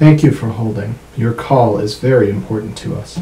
Thank you for holding. Your call is very important to us.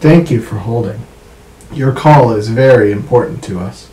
Thank you for holding. Your call is very important to us.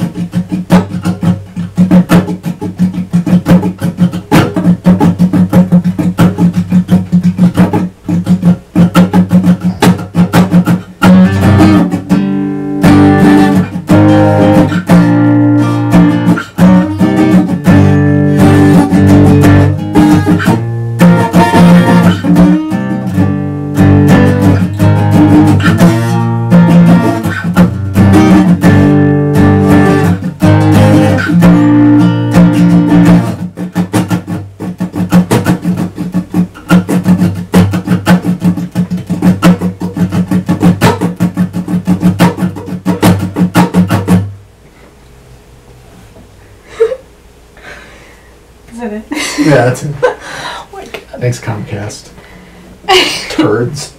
Yeah, that's it. Oh my God. Thanks, Comcast. Turds.